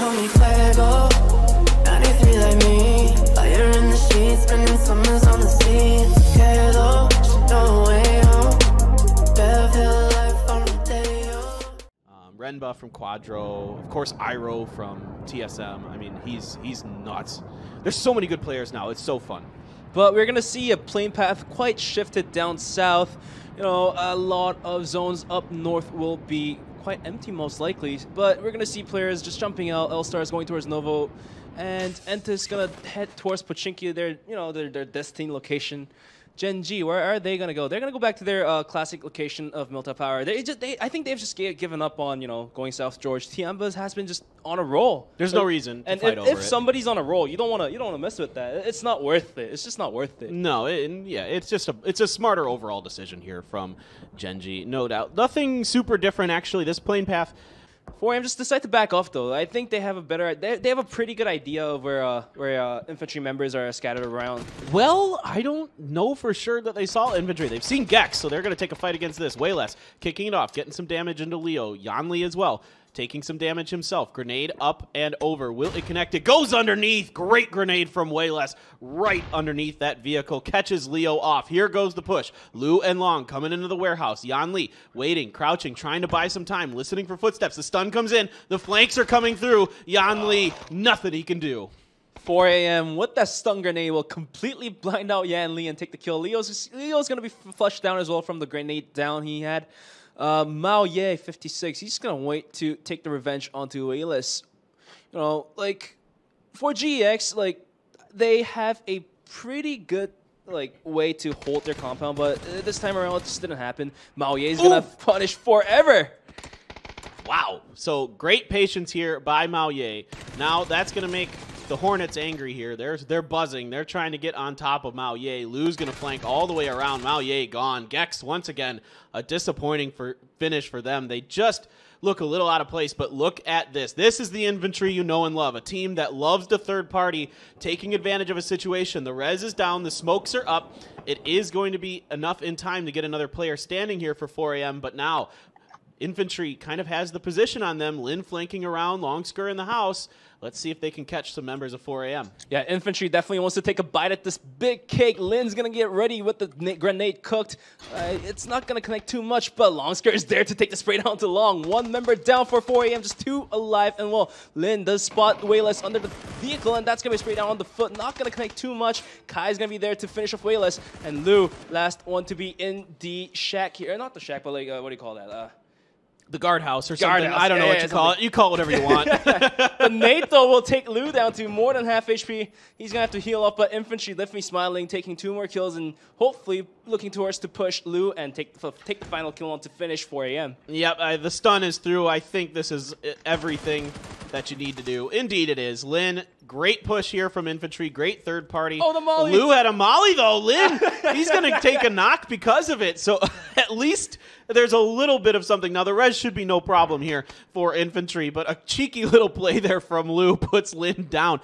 call me Fuego. 93 like me, fire in the sheets, spending summers on the sea. Quedo, no way home. Devil life on the day. Renba from Quadro, of course Iroh from TSM. I mean, he's nuts. There's so many good players now. It's so fun. But we're gonna see a playing path quite shifted down south. You know, a lot of zones up north will be quite empty most likely, but we're gonna see players just jumping out. Elstar is going towards Novo, and Entus gonna head towards Pochinki, their, you know, their destined location. Gen.G, where are they gonna go? They're gonna go back to their classic location of Melta Power. I think they've just given up on, you know, going South George. Tianba has been just on a roll. There's no reason to fight over it. If somebody's on a roll, you don't wanna mess with that. It's not worth it. It's just not worth it. No, yeah, it's a smarter overall decision here from Gen.G, no doubt. Nothing super different actually. This plane path. 4AM just decide to back off though. I think they have a better, they have a pretty good idea of where infantry members are scattered around. Well, I don't know for sure that they saw infantry. They've seen Gex, so they're going to take a fight against this. Wayless kicking it off, getting some damage into Leo. Yanli as well, taking some damage himself. Grenade up and over. Will it connect? It goes underneath. Great grenade from Wayless. Right underneath that vehicle. Catches Leo off. Here goes the push. Liu and Long coming into the warehouse. Yanli waiting, crouching, trying to buy some time, listening for footsteps. The stun comes in. The flanks are coming through. Yanli, nothing he can do. 4AM with that stun grenade will completely blind out Yanli and take the kill. Leo's going to be flushed down as well from the grenade down he had. Mao Ye, 56, he's just gonna wait to take the revenge onto Wayless. You know, like, for GX, like, they have a pretty good, like, way to hold their compound, but this time around it just didn't happen. Mao Ye's gonna punish forever! Wow, so great patience here by Mao Ye. Now that's gonna make the Hornets angry here. They're buzzing. They're trying to get on top of Mao Ye. Liu's going to flank all the way around. Mao Ye gone. Gex, once again, a disappointing finish for them. They just look a little out of place, but look at this. This is the Infantry you know and love, a team that loves the third party, taking advantage of a situation. The res is down. The smokes are up. It is going to be enough in time to get another player standing here for 4AM, but now Infantry kind of has the position on them. Lin flanking around, Longsker in the house. Let's see if they can catch some members of 4AM. Yeah, Infantry definitely wants to take a bite at this big cake. Lin's going to get ready with the grenade cooked. It's not going to connect too much, but Longsker is there to take the spray down to Long. One member down for 4AM, just two alive. And well, Lin does spot Wayless under the vehicle, and that's going to be spray down on the foot. Not going to connect too much. Kai's going to be there to finish off Wayless. And Liu, last one to be in the shack here. Not the shack, but like, what do you call that? The guardhouse or something. I don't know what you call it. You call it whatever you want. But Nate, though, will take Liu down to more than half HP. He's going to have to heal up, but Infantry definitely smiling, taking two more kills, and hopefully looking towards to push Liu and take the final kill on to finish 4AM. Yep, the stun is through. I think this is everything that you need to do. Indeed it is. Lin, great push here from Infantry. Great third party. Oh, the molly. Liu had a molly, though. Lin, he's going to take a knock because of it. So at least there's a little bit of something. Now, the res should be no problem here for Infantry, but a cheeky little play there from Liu puts Lin down.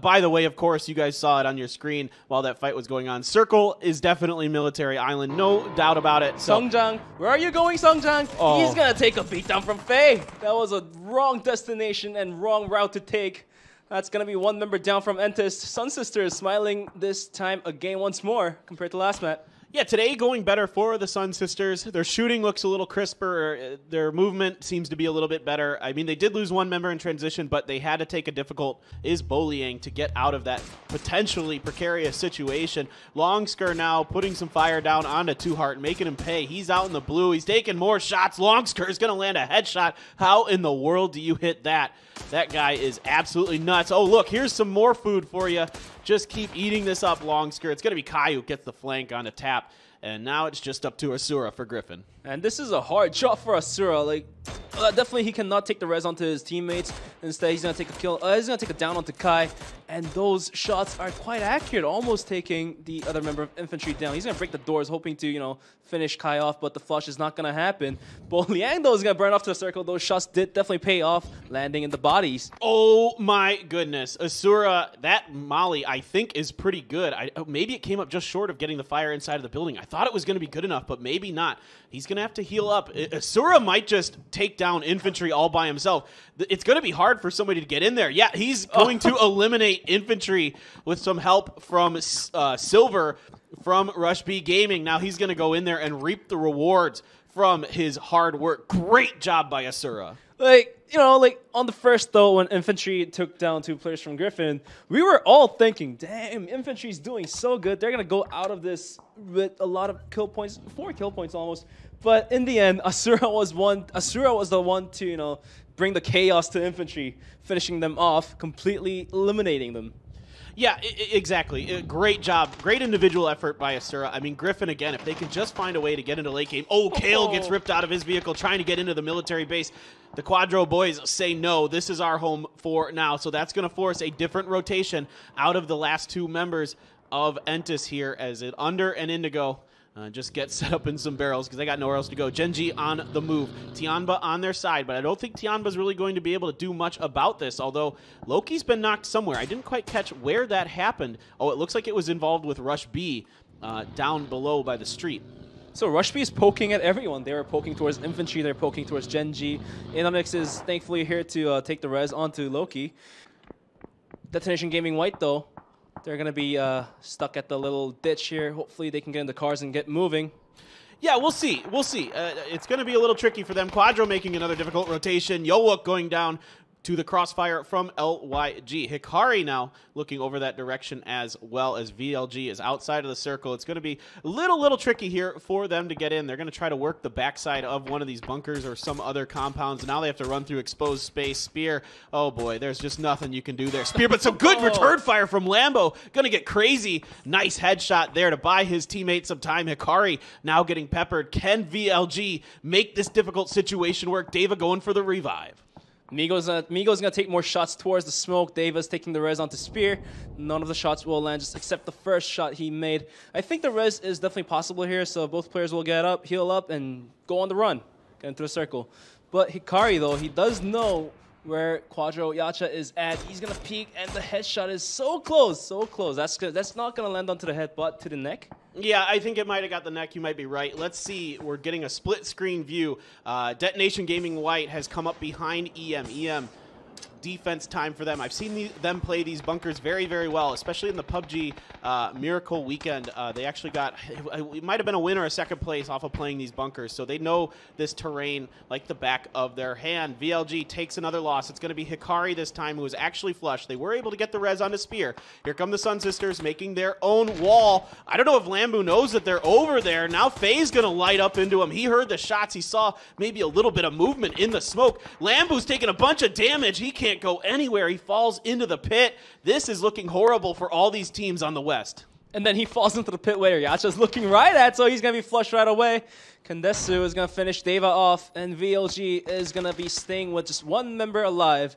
By the way, of course, you guys saw it on your screen while that fight was going on. Circle is definitely military island. No doubt about it. So Songjang, where are you going, Songjang? Oh. He's going to take a beatdown from Faye. That was a wrong destination and wrong route to take. That's going to be one member down from Entus. Sun Sisters smiling this time again once more compared to last match. Yeah, today going better for the Sun Sisters. Their shooting looks a little crisper. Their movement seems to be a little bit better. I mean, they did lose one member in transition, but they had to take a difficult bullying to get out of that potentially precarious situation. Longsker now putting some fire down onto Two Heart, making him pay. He's out in the blue. He's taking more shots. Longsker's going to land a headshot. How in the world do you hit that? That guy is absolutely nuts. Oh, look, here's some more food for you. Just keep eating this up, Longsker. It's going to be Kai who gets the flank on a tap. And now it's just up to Asura for Griffin. And this is a hard shot for Asura. Like, definitely he cannot take the res onto his teammates. Instead, he's going to take a kill. He's going to take a down onto Kai. And those shots are quite accurate, almost taking the other member of Infantry down. He's going to break the doors, hoping to, you know, finish Kai off, but the flush is not going to happen. Bo Liang, though, is going to burn off to the circle. Those shots did definitely pay off, landing in the bodies. Oh, my goodness. Asura, that molly, I think, is pretty good. Maybe it came up just short of getting the fire inside of the building. I thought it was going to be good enough, but maybe not. He's going to have to heal up. Asura might just take down Infantry all by himself. It's going to be hard for somebody to get in there. Yeah, he's going to eliminate Infantry with some help from Silver from Rush B Gaming. Now he's going to go in there and reap the rewards from his hard work. Great job by Asura. Like, you know, like on the first though, when Infantry took down two players from Griffin, we were all thinking, damn, Infantry's doing so good. They're going to go out of this with a lot of kill points, 4 kill points almost. But in the end, Asura was the one to, you know, bring the chaos to Infantry, finishing them off, completely eliminating them. Yeah, exactly. Great job. Great individual effort by Asura. I mean, Griffin, again, if they can just find a way to get into late game. Oh, Kale gets ripped out of his vehicle trying to get into the military base. The Quadro boys say no. This is our home for now. So that's going to force a different rotation out of the last two members of Entus here as it under and indigo. Just get set up in some barrels because they got nowhere else to go. Gen.G on the move. Tianba on their side, but I don't think Tianba's really going to be able to do much about this, although Loki's been knocked somewhere. I didn't quite catch where that happened. Oh, it looks like it was involved with Rush B down below by the street. So Rush B is poking at everyone. They were poking towards Infantry. They're poking towards Gen.G. Anonix is thankfully here to take the res onto Loki. Detonation Gaming White, though. They're going to be stuck at the little ditch here. Hopefully they can get in the cars and get moving. Yeah, we'll see. We'll see. It's going to be a little tricky for them. Quadro making another difficult rotation. Yowuk going down to the crossfire from LYG. Hikari now looking over that direction as well as VLG is outside of the circle. It's going to be a little tricky here for them to get in. They're going to try to work the backside of one of these bunkers or some other compounds. Now they have to run through exposed space. Spear, oh boy, there's just nothing you can do there. Spear, but some good return fire from Lambo. Going to get crazy. Nice headshot there to buy his teammate some time. Hikari now getting peppered. Can VLG make this difficult situation work? Deva going for the revive. Migo's going to take more shots towards the smoke. Davis taking the res onto Spear. None of the shots will land, just except the first shot he made. I think the res is definitely possible here, so both players will get up, heal up, and go on the run. Get into a circle. But Hikari, though, he does know where Quadro Yacha is at. He's going to peek, and the headshot is so close, so close. That's not going to land onto the head, but to the neck. Yeah, I think it might have got the neck. You might be right. Let's see. We're getting a split-screen view. Detonation Gaming White has come up behind EM. EM, defense time for them. I've seen them play these bunkers very well, especially in the PUBG Miracle Weekend. They actually got, it might have been a win or a second place off of playing these bunkers, so they know this terrain like the back of their hand. VLG takes another loss. It's going to be Hikari this time, who is actually flush. They were able to get the res onto Spear. Here come the Sun Sisters making their own wall. I don't know if Lambu knows that they're over there. Now Faye's going to light up into him. He heard the shots. He saw maybe a little bit of movement in the smoke. Lambu's taking a bunch of damage. He can't go anywhere. He falls into the pit. This is looking horrible for all these teams on the West. And then he falls into the pit where Yacha's looking right at, so he's going to be flushed right away. Kandesu is going to finish Deva off, and VLG is going to be staying with just one member alive.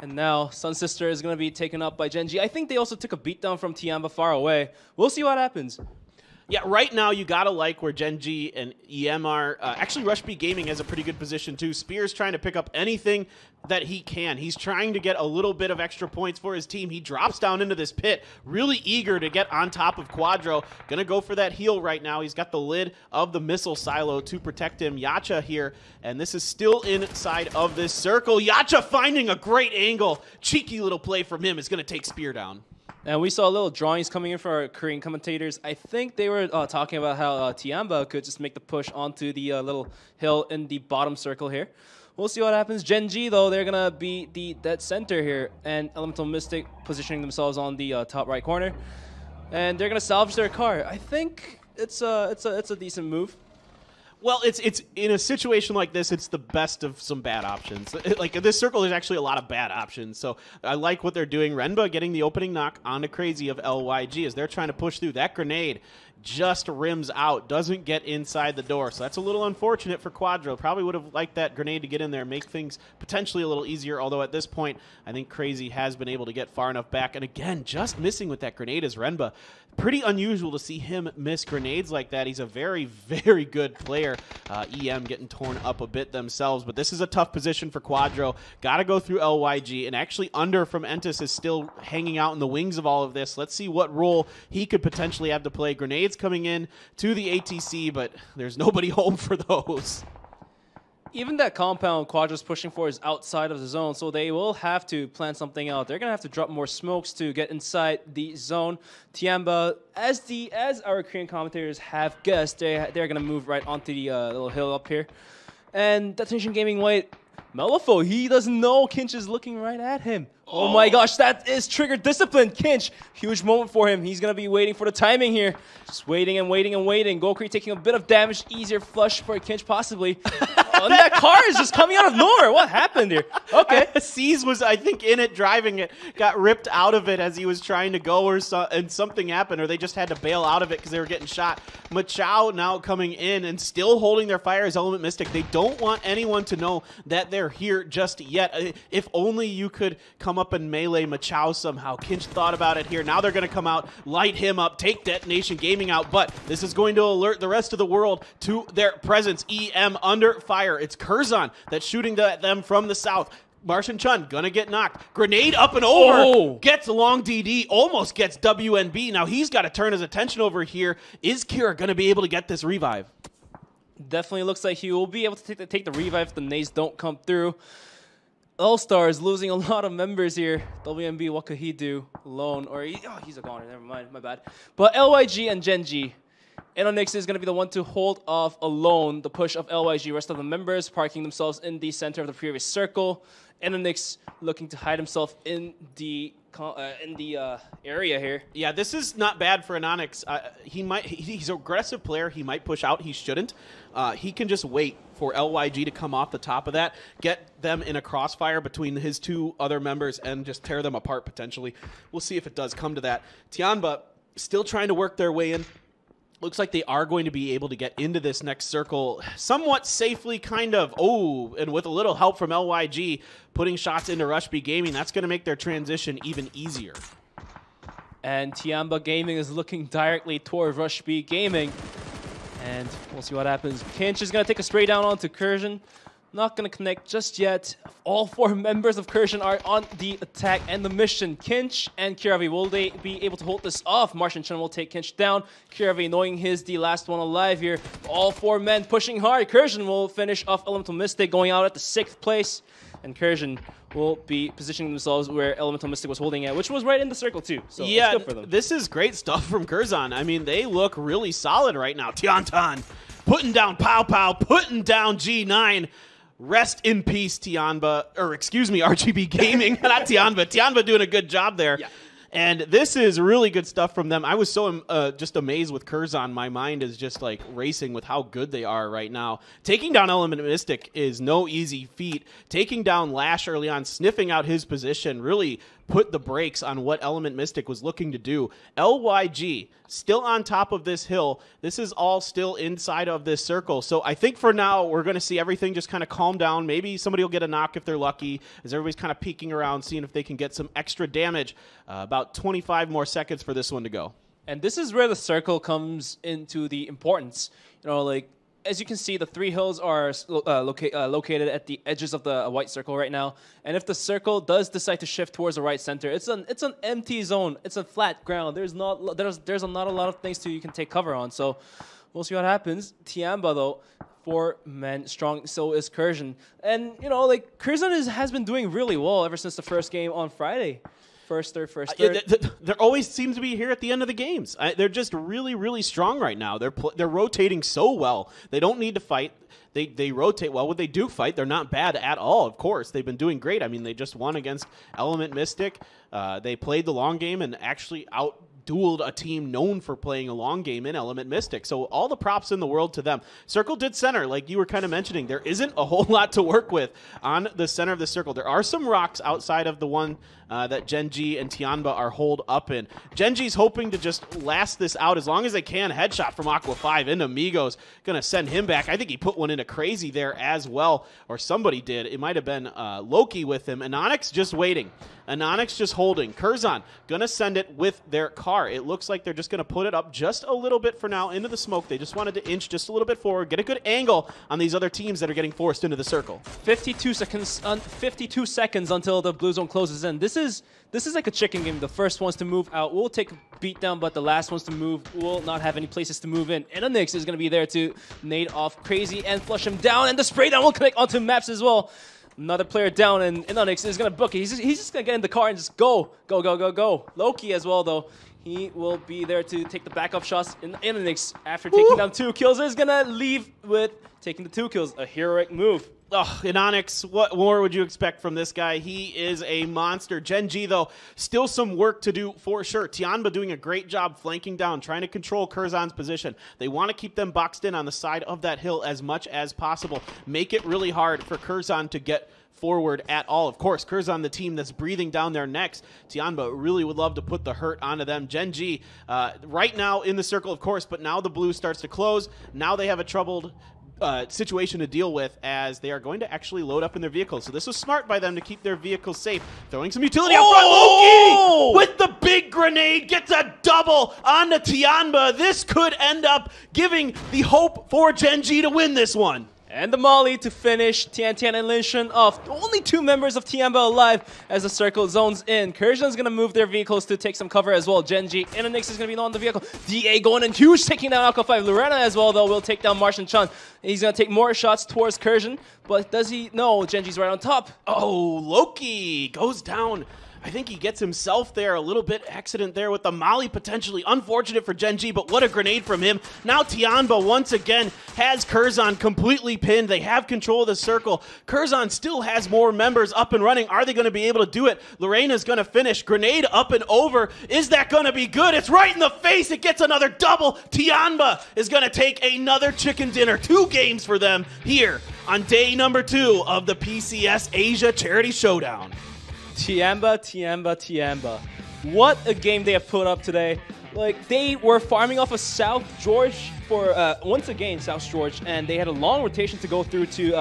And now Sun Sister is going to be taken up by Gen.G. I think they also took a beatdown from Tianba far away. We'll see what happens. Yeah, right now you got to like where Gen.G and EM are. Actually, Rush B Gaming has a pretty good position, too. Spear's trying to pick up anything that he can. He's trying to get a little bit of extra points for his team. He drops down into this pit, really eager to get on top of Quadro. Going to go for that heal right now. He's got the lid of the missile silo to protect him. Yacha here, and this is still inside of this circle. Yacha finding a great angle. Cheeky little play from him is going to take Spear down. And we saw little drawings coming in for our Korean commentators. I think they were talking about how Tianba could just make the push onto the little hill in the bottom circle here. We'll see what happens. Gen.G, though, they're going to be the dead center here. And Elemental Mystic positioning themselves on the top right corner. And they're going to salvage their car. I think it's a decent move. Well, it's in a situation like this, it's the best of some bad options. Like, in this circle, there's actually a lot of bad options. So I like what they're doing. Renba getting the opening knock on the Crazy of LYG as they're trying to push through. That grenade just rims out, doesn't get inside the door. So that's a little unfortunate for Quadro. Probably would have liked that grenade to get in there, make things potentially a little easier. Although at this point, I think Crazy has been able to get far enough back. And again, just missing with that grenade is Renba. Pretty unusual to see him miss grenades like that. He's a very good player. player. EM getting torn up a bit themselves, but this is a tough position for Quadro. Got to go through LYG, and actually Under from Entus is still hanging out in the wings of all of this. Let's see what role he could potentially have to play. Grenades coming in to the ATC, but there's nobody home for those. Even that compound Quadro's pushing for is outside of the zone, so they will have to plan something out. They're going to have to drop more smokes to get inside the zone. Tianba, as our Korean commentators have guessed, they're going to move right onto the little hill up here. And Detonation Gaming, wait, Malifaux, he doesn't know Kinch is looking right at him. Oh my gosh, that is trigger discipline. Kinch, huge moment for him. He's going to be waiting for the timing here. Just waiting and waiting and waiting. Gokri taking a bit of damage, easier flush for Kinch possibly. And that car is just coming out of nowhere. What happened here? Okay. C's was, I think, in it, driving it. Got ripped out of it as he was trying to go, or so, and something happened, or they just had to bail out of it because they were getting shot. Machao now coming in and still holding their fire as Element Mystic. They don't want anyone to know that they're here just yet. If only you could come up and melee Machao somehow. Kinch thought about it here. Now they're going to come out, light him up, take Detonation Gaming out, but this is going to alert the rest of the world to their presence. EM under fire. It's Curzon that's shooting at them from the south. Martian Chun gonna get knocked. Grenade up and over. Gets along DD, almost gets WNB. Now he's got to turn his attention over here. Is Kira gonna be able to get this revive? Definitely looks like he will be able to take the revive if the nades don't come through. All-Star is losing a lot of members here. WNB, what could he do alone? Or he's a goner, never mind, my bad. But LYG and Gen.G. Anonix is going to be the one to hold off alone the push of LYG. Rest of the members parking themselves in the center of the previous circle. Anonix looking to hide himself in the area here. Yeah, this is not bad for Anonix. He's an aggressive player. He might push out. He shouldn't. He can just wait for LYG to come off the top of that, get them in a crossfire between his two other members, and just tear them apart potentially. We'll see if it does come to that. Tianba still trying to work their way in. Looks like they are going to be able to get into this next circle somewhat safely, kind of. And with a little help from LYG, putting shots into Rush B Gaming, that's going to make their transition even easier. And Tianba Gaming is looking directly toward Rush B Gaming. And we'll see what happens. Kinch is going to take a spray down onto Curzon. Not going to connect just yet. All four members of Curzon are on the attack and the mission. Kinch and Kiravi, will they be able to hold this off? Martian Chen will take Kinch down. Kiravi, knowing he's the last one alive here. All four men pushing hard. Curzon will finish off Elemental Mystic, going out at the 6th place. And Curzon will be positioning themselves where Elemental Mystic was holding at, which was right in the circle too. So yeah, it's good for them. This is great stuff from Curzon. I mean, they look really solid right now. Tiantan putting down Pow Pow, putting down G9. Rest in peace, Tianba, or excuse me, RGB Gaming, not Tianba. Tianba doing a good job there. Yeah. And this is really good stuff from them. I was so just amazed with Curzon. My mind is just like racing with how good they are right now. Taking down Element Mystic is no easy feat. Taking down Lash early on, sniffing out his position, really put the brakes on what Element Mystic was looking to do. LYG still on top of this hill. This is all still inside of this circle. So I think for now, we're going to see everything just kind of calm down. Maybe somebody will get a knock if they're lucky, as everybody's kind of peeking around, seeing if they can get some extra damage. About 25 more seconds for this one to go. And this is where the circle comes into the importance. You know, like, as you can see, the three hills are located at the edges of the white circle right now. And if the circle does decide to shift towards the right center, it's an empty zone. It's a flat ground. There's not a lot of things you can take cover on. So we'll see what happens. Tianba, though, 4 men strong. So is Curzon. And you know, like, Curzon has been doing really well ever since the first game on Friday. First third. There always seems to be here at the end of the games. They're just really, really strong right now. They're rotating so well. They don't need to fight. They rotate well. When they do fight, they're not bad at all, of course. They've been doing great. I mean, they just won against Element Mystic. They played the long game and actually outdueled a team known for playing a long game in Element Mystic. So all the props in the world to them. Circle did center, like you were kind of mentioning. There isn't a whole lot to work with on the center of the circle. There are some rocks outside of the one that Gen.G and Tianba are holed up in. Gen.G's hoping to just last this out as long as they can. Headshot from Aqua 5 into Migos. Gonna send him back. I think he put one into Crazy there as well, or somebody did. It might have been Loki with him. Anonix just waiting. Anonix just holding. Curzon gonna send it with their car. are. It looks like they're just going to put it up just a little bit for now into the smoke. They just wanted to inch just a little bit forward, get a good angle on these other teams that are getting forced into the circle. 52 seconds until the blue zone closes in. This is like a chicken game. The first ones to move out will take a beatdown, but the last ones to move will not have any places to move in. And Anonix is going to be there to nade off Crazy and flush him down, and the spray down will connect onto maps as well. Another player down, and Anonix is going to book it. He's just going to get in the car and just go. Go, go, go, go. Loki as well, though. He will be there to take the backup shots. And Anonix, after taking down two kills, is going to leave with taking the two kills. A heroic move. Oh, Anonix, what more would you expect from this guy? He is a monster. Gen.G, though, still some work to do for sure. Tianba doing a great job flanking down, trying to control Curzon's position. They want to keep them boxed in on the side of that hill as much as possible. Make it really hard for Curzon to get forward at all. Of course, Curzon, the team that's breathing down their necks. Tianba really would love to put the hurt onto them. Gen.G right now in the circle, of course, but now the blue starts to close. Now they have a troubled situation to deal with as they are going to actually load up in their vehicles. So this was smart by them to keep their vehicles safe. Throwing some utility out front. Loki with the big grenade gets a double on the Tianba. This could end up giving the hope for Gen.G to win this one. And the Molly to finish Tian and Lin Shun off. Only two members of Tianba alive as the circle zones in. Curzon's gonna move their vehicles to take some cover as well. Gen.G and Anonix is gonna be on the vehicle. DA going in huge, taking down Alka 5. Lorena as well, though, will take down Marsh and Chun. He's gonna take more shots towards Curzon, but does he? No, Gen.G's right on top. Oh, Loki goes down. I think he gets himself there, a little bit accident there with the Molly potentially. Unfortunate for Gen.G, but what a grenade from him. Now Tianba once again has Curzon completely pinned. They have control of the circle. Curzon still has more members up and running. Are they going to be able to do it? Lorena's going to finish. Grenade up and over. Is that going to be good? It's right in the face. It gets another double. Tianba is going to take another chicken dinner. Two games for them here on day 2 of the PCS Asia Charity Showdown. Tianba, Tianba, Tianba. What a game they have put up today. Like, they were farming off of South George for, once again, South George, and they had a long rotation to go through to the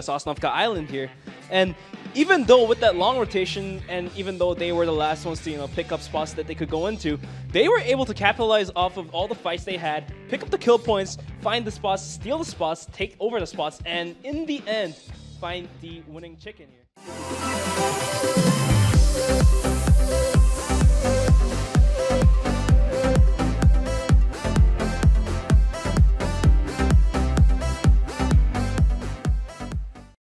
Sosnovka Island here. And even though with that long rotation, and even though they were the last ones to, you know, pick up spots that they could go into, they were able to capitalize off of all the fights they had, pick up the kill points, find the spots, steal the spots, take over the spots, and in the end, find the winning chicken here.